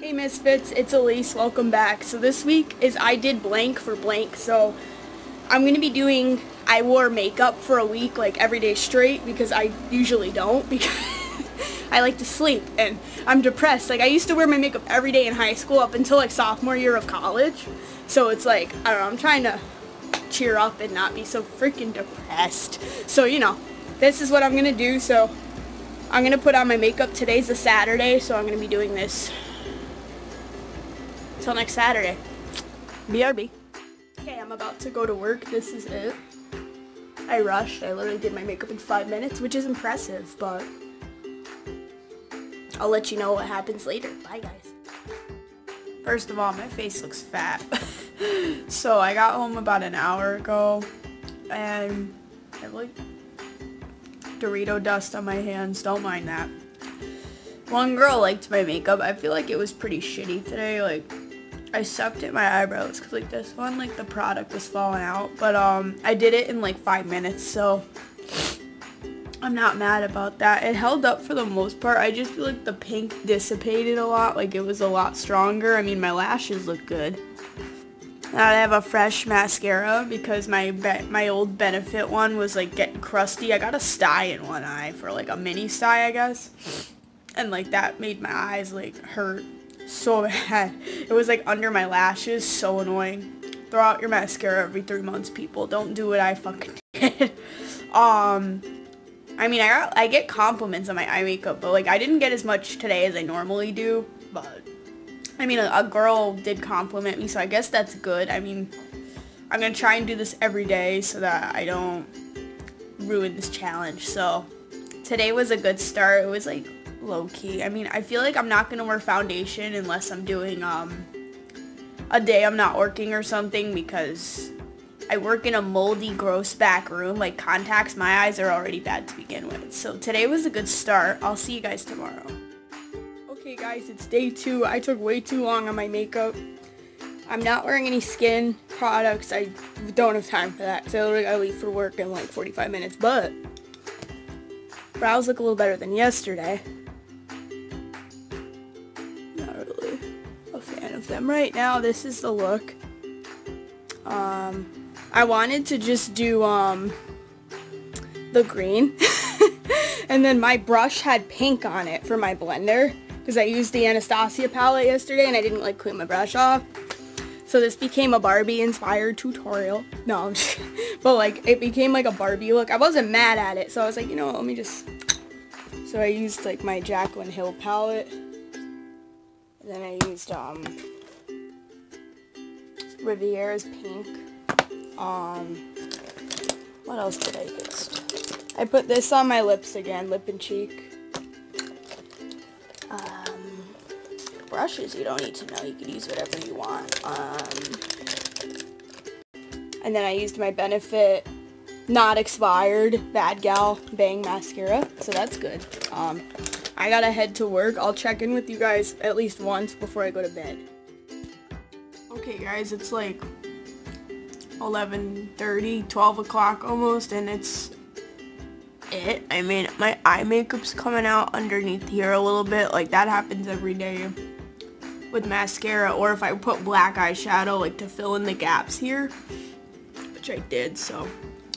Hey Misfits, it's Elise, welcome back. So this week is I did blank for blank, so I'm going to be doing, I wore makeup for a week, like every day straight, because I usually don't, because I like to sleep and I'm depressed. Like I used to wear my makeup every day in high school up until like sophomore year of college, so it's like, I don't know, I'm trying to cheer up and not be so freaking depressed. So you know, this is what I'm going to do, so I'm going to put on my makeup. Today's a Saturday, so I'm going to be doing this until next Saturday. BRB. Okay, I'm about to go to work. This is it. I rushed. I literally did my makeup in 5 minutes, which is impressive, but I'll let you know what happens later. Bye, guys. First of all, my face looks fat. So I got home about an hour ago, and I have like Dorito dust on my hands. Don't mind that. One girl liked my makeup. I feel like it was pretty shitty today. Like, I sucked at my eyebrows because like this one, like the product was falling out, but I did it in like 5 minutes, so I'm not mad about that. It held up for the most part. I just feel like the pink dissipated a lot, like it was a lot stronger. I mean, my lashes look good. Now I have a fresh mascara because my old Benefit one was like getting crusty. I got a sty in one eye for like a mini sty, I guess, and like that made my eyes like hurt so bad. It was like under my lashes, so annoying. Throw out your mascara every 3 months, people. Don't do what I fucking did. I mean, I get compliments on my eye makeup, but like I didn't get as much today as I normally do. But I mean, a girl did compliment me, so I guess that's good. I mean, I'm gonna try and do this every day so that I don't ruin this challenge. So today was a good start. It was like low-key. I mean, I feel like I'm not gonna wear foundation unless I'm doing a day I'm not working or something, because I work in a moldy, gross back room. Like contacts, my eyes are already bad to begin with. So today was a good start. I'll see you guys tomorrow. Okay guys, it's day 2. I took way too long on my makeup. I'm not wearing any skin products. I don't have time for that because I literally gotta leave for work in like 45 minutes, but brows look a little better than yesterday. Them right now. This is the look. I wanted to just do the green and then my brush had pink on it for my blender because I used the Anastasia palette yesterday and I didn't like clean my brush off, so this became a Barbie inspired tutorial. No, I'm just but like it became like a Barbie look. I wasn't mad at it, so I was like, you know what, let me just, so I used like my Jaclyn Hill palette, and then I used Riviera's pink. What else did I use? I put this on my lips again, lip and cheek. Brushes, you don't need to know. You can use whatever you want. And then I used my Benefit not expired Bad Gal Bang mascara, so that's good. I gotta head to work. I'll check in with you guys at least once before I go to bed. Okay guys, it's like 11:30, 12 o'clock almost, and it's it. I mean, my eye makeup's coming out underneath here a little bit. Like that happens every day with mascara, or if I put black eyeshadow like to fill in the gaps here, which I did, so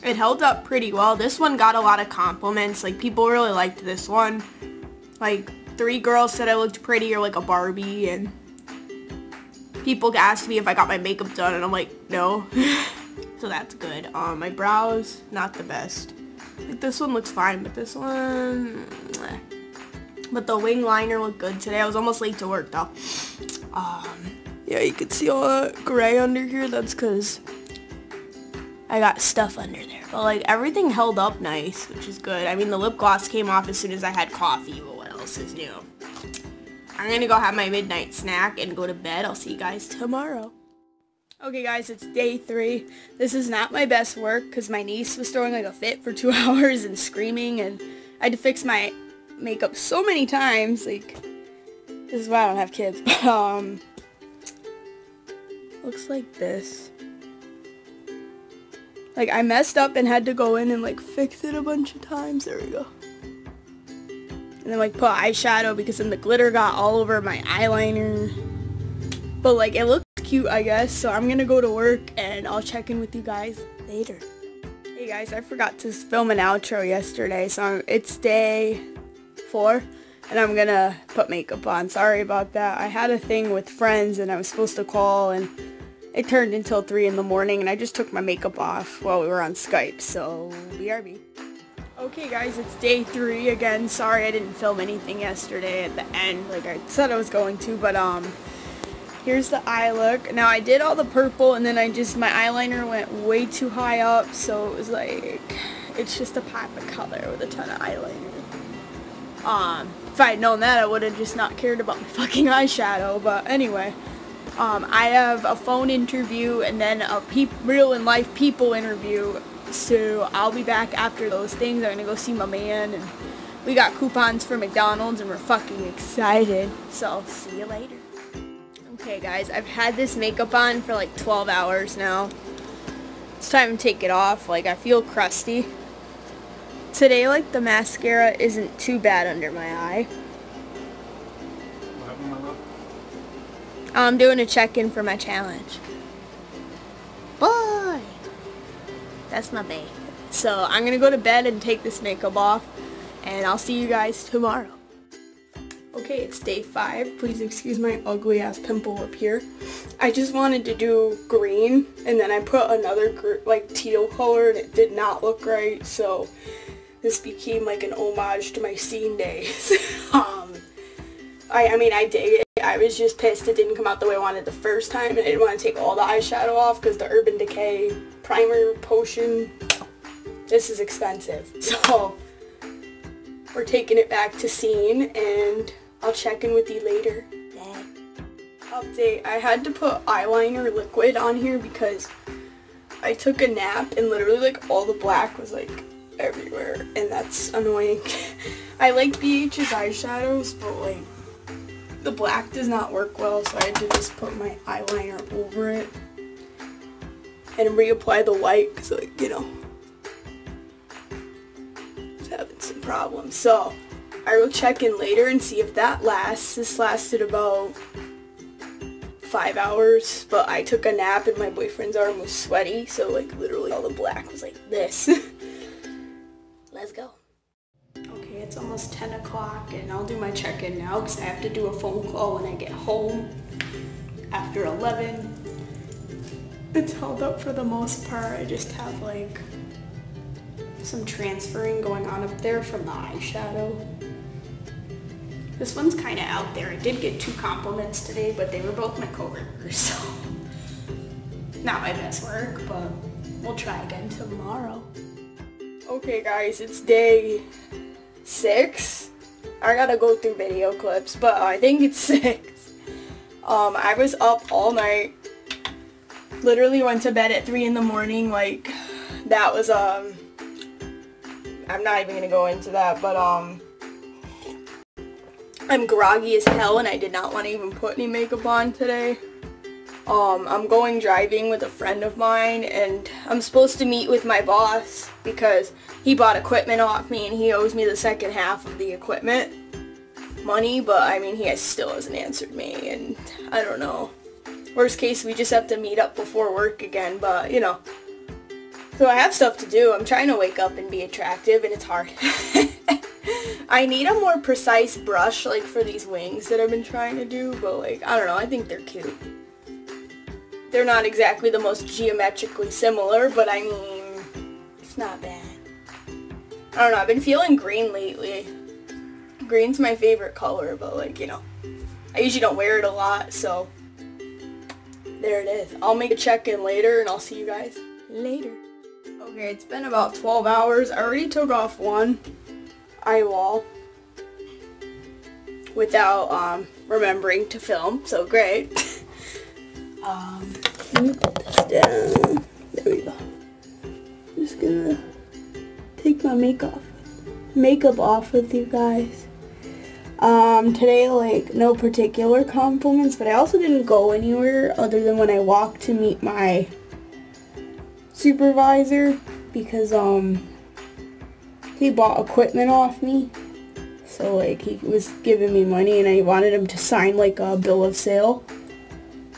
it held up pretty well. This one got a lot of compliments. Like people really liked this one. Like 3 girls said I looked pretty or like a Barbie, and people asked me if I got my makeup done, and I'm like, no. So that's good. My brows, not the best. Like this one looks fine, but this one, eh. But the wing liner looked good today. I was almost late to work though. Yeah, you can see all the gray under here. That's because I got stuff under there. But like everything held up nice, which is good. I mean, the lip gloss came off as soon as I had coffee, but what else is new? I'm gonna go have my midnight snack and go to bed. I'll see you guys tomorrow. Okay guys, it's day 3. This is not my best work because my niece was throwing like a fit for 2 hours and screaming, and I had to fix my makeup so many times. Like, this is why I don't have kids. But, looks like this. Like, I messed up and had to go in and like fix it a bunch of times. There we go. And then like put eyeshadow because then the glitter got all over my eyeliner. But like it looked cute, I guess. So I'm gonna go to work and I'll check in with you guys later. Hey guys, I forgot to film an outro yesterday. So it's day 4 and I'm gonna put makeup on. Sorry about that. I had a thing with friends and I was supposed to call and it turned until 3 in the morning and I just took my makeup off while we were on Skype. So BRB. Okay guys, it's day 3 again. Sorry I didn't film anything yesterday at the end like I said I was going to, but here's the eye look. Now I did all the purple and then I just, my eyeliner went way too high up, so it was like, it's just a pop of color with a ton of eyeliner. If I had known that I would have just not cared about my fucking eyeshadow, but anyway. I have a phone interview and then a real in life people interview. So I'll be back after those things. I'm gonna go see my man and we got coupons for McDonald's and we're fucking excited. So see you later. Okay guys, I've had this makeup on for like 12 hours now. It's time to take it off. Like I feel crusty. Today like the mascara isn't too bad under my eye. What happened, my love? I'm doing a check-in for my challenge. Bye! That's my bae. So I'm gonna go to bed and take this makeup off and I'll see you guys tomorrow. Okay, it's day 5. Please excuse my ugly ass pimple up here. I just wanted to do green and then I put another like teal color and it did not look right, so this became like an homage to my scene days. I mean I dig it. I was just pissed it didn't come out the way I wanted the first time and I didn't want to take all the eyeshadow off because the Urban Decay primer potion, this is expensive. So we're taking it back to scene and I'll check in with you later. Yeah. Update, I had to put eyeliner liquid on here because I took a nap and literally like all the black was like everywhere and that's annoying. I like BH's eyeshadows but like the black does not work well, so I had to just put my eyeliner over it and reapply the white because, like, you know, I was having some problems. So I will check in later and see if that lasts. This lasted about 5 hours, but I took a nap and my boyfriend's arm was sweaty, so like literally all the black was like this. Let's go. Okay, it's almost 10 o'clock and I'll do my check-in now because I have to do a phone call when I get home after 11. It's held up for the most part. I just have like some transferring going on up there from the eyeshadow. This one's kind of out there. I did get 2 compliments today, but they were both my coworkers, so not my best work, but we'll try again tomorrow. Okay guys, it's day 6. I gotta go through video clips, but I think it's 6. I was up all night, literally went to bed at 3 in the morning. Like that was I'm not even gonna go into that, but I'm groggy as hell and I did not want to even put any makeup on today. I'm going driving with a friend of mine and I'm supposed to meet with my boss because he bought equipment off me and he owes me the second half of the equipment money, but I mean he still hasn't answered me and I don't know. Worst case we just have to meet up before work again, but you know. So I have stuff to do. I'm trying to wake up and be attractive and it's hard. I need a more precise brush like for these wings that I've been trying to do, but like I don't know, I think they're cute. They're not exactly the most geometrically similar, but I mean, it's not bad. I don't know, I've been feeling green lately. Green's my favorite color, but like, you know, I usually don't wear it a lot, so there it is. I'll make a check-in later and I'll see you guys later. Okay, it's been about 12 hours. I already took off one eyewall without remembering to film, so great. Let me put this down. There we go. I'm just gonna take my makeup off with you guys. Today, like, no particular compliments, but I also didn't go anywhere other than when I walked to meet my supervisor because he bought equipment off me. So like he was giving me money and I wanted him to sign like a bill of sale.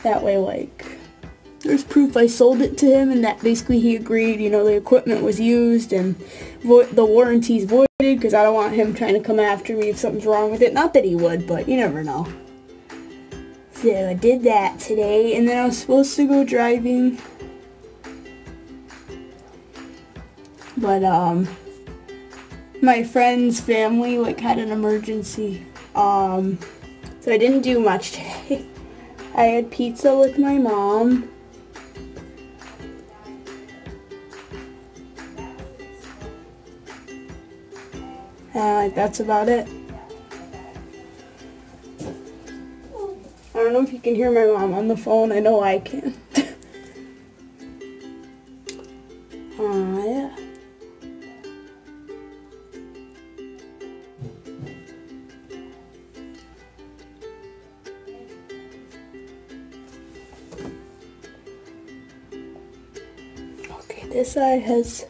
That way like there's proof I sold it to him and that basically he agreed, you know, the equipment was used and the warranty's voided, because I don't want him trying to come after me if something's wrong with it. Not that he would, but you never know. So I did that today and then I was supposed to go driving. But my friend's family like had an emergency. So I didn't do much today. I had pizza with my mom. And that's about it. I don't know if you can hear my mom on the phone. I know I can. Yeah. Okay, this side has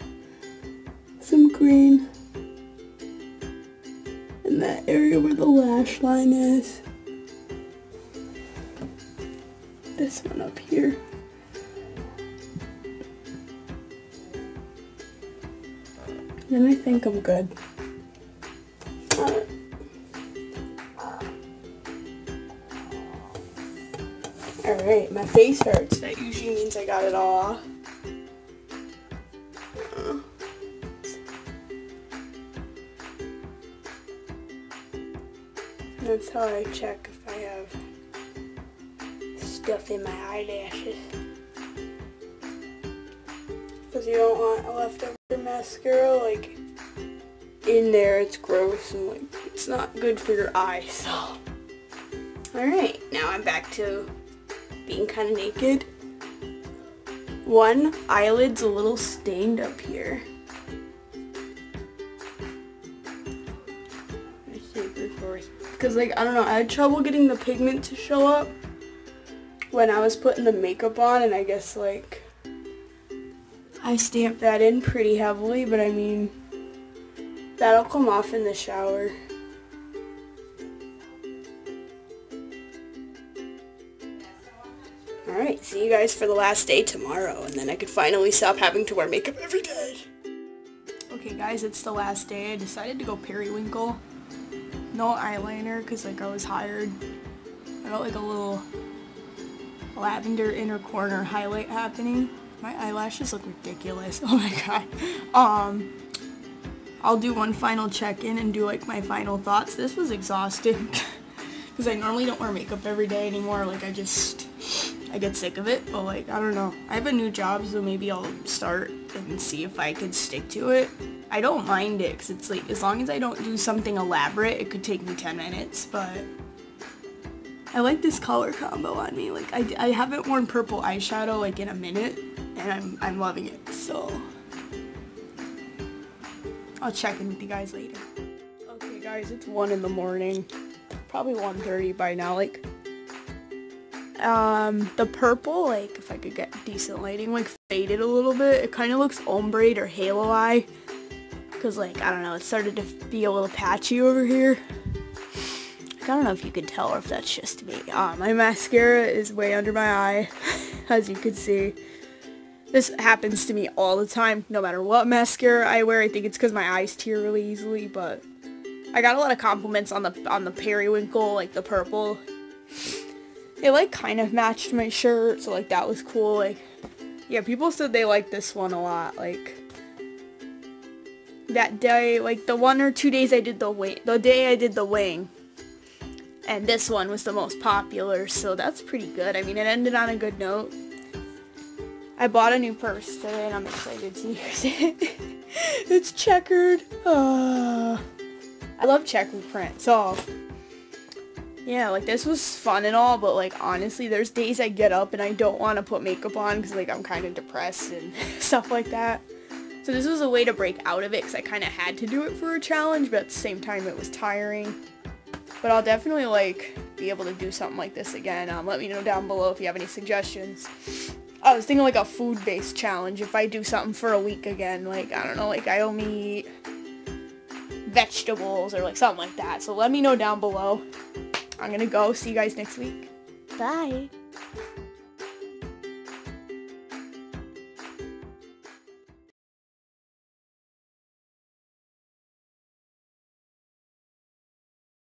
some green. In that area where the lash line is. This one up here. Then I think I'm good. Alright, my face hurts. That usually means I got it all off. That's how I check if I have stuff in my eyelashes. Because you don't want a leftover mascara like in there, it's gross and like it's not good for your eyes. So. Alright, now I'm back to being kind of naked. One eyelid's a little stained up here. Because like, I don't know, I had trouble getting the pigment to show up when I was putting the makeup on, and I guess like I stamped that in pretty heavily, but I mean that'll come off in the shower. Alright, see you guys for the last day tomorrow, and then I could finally stop having to wear makeup every day. Okay guys, it's the last day. I decided to go periwinkle. No eyeliner because like I was hired. I got like a little lavender inner corner highlight happening. My eyelashes look ridiculous. Oh my god. I'll do one final check-in and do like my final thoughts. This was exhausting because I normally don't wear makeup every day anymore. Like I get sick of it. But like I don't know. I have a new job, so maybe I'll start and see if I could stick to it. I don't mind it because it's like, as long as I don't do something elaborate, it could take me 10 minutes, but I like this color combo on me. Like I haven't worn purple eyeshadow like in a minute, and I'm loving it, so I'll check in with you guys later. Okay guys, it's 1 in the morning, probably 1:30 by now. Like the purple, like if I could get decent lighting, like faded a little bit. It kind of looks ombre or halo eye. Because, like, I don't know, it started to be a little patchy over here. Like, I don't know if you can tell or if that's just me. My mascara is way under my eye, as you can see. This happens to me all the time, no matter what mascara I wear. I think it's because my eyes tear really easily, but I got a lot of compliments on the periwinkle, like the purple. It, like, kind of matched my shirt, so, like, that was cool. Like, yeah, people said they liked this one a lot, like. That day, like the 1 or 2 days I did the wing, the day I did the wing, and this one was the most popular, so that's pretty good. I mean, it ended on a good note. I bought a new purse today, and I'm excited to use it. It's checkered. I love checkered print, so yeah, like this was fun and all, but like honestly, there's days I get up and I don't want to put makeup on because like I'm kind of depressed and stuff like that. So this was a way to break out of it because I kind of had to do it for a challenge, but at the same time it was tiring. But I'll definitely like be able to do something like this again. Let me know down below if you have any suggestions. I was thinking like a food-based challenge if I do something for a week again. Like I don't know, like I only eat vegetables or like something like that. So let me know down below. I'm gonna go. See you guys next week. Bye.